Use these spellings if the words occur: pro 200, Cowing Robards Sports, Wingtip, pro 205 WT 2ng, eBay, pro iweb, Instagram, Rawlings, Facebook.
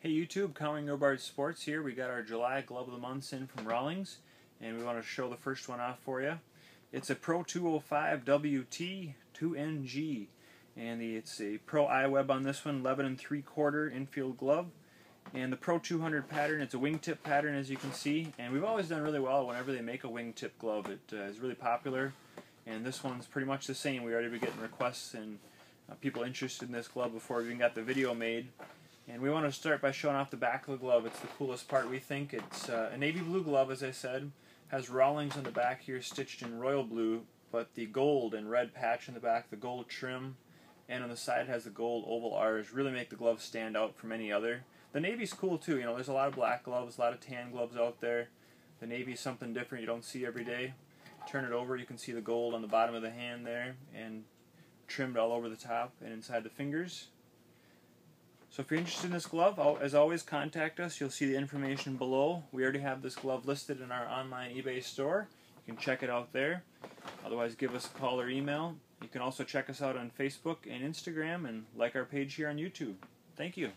Hey YouTube, Cowing Robards Sports here. We got our July Glove of the Months in from Rawlings, and we want to show the first one off for you. It's a pro 205 WT 2ng, and it's a pro iweb on this one, 11 3/4 infield glove, and the pro 200 pattern. It's a wingtip pattern, as you can see, and we've always done really well whenever they make a wingtip glove. It is really popular, and this one's pretty much the same. We already been getting requests and people interested in this glove before we even got the video made. And we want to start by showing off the back of the glove. It's the coolest part, we think. It's a navy blue glove, as I said. Has Rawlings on the back here, stitched in royal blue, but the gold and red patch in the back, the gold trim, and on the side it has the gold oval R's, really make the glove stand out from any other. The navy's cool too. You know, there's a lot of black gloves, a lot of tan gloves out there. The navy's something different you don't see every day. Turn it over, you can see the gold on the bottom of the hand there, and trimmed all over the top and inside the fingers. So if you're interested in this glove, as always, contact us. You'll see the information below. We already have this glove listed in our online eBay store. You can check it out there. Otherwise, give us a call or email. You can also check us out on Facebook and Instagram, and like our page here on YouTube. Thank you.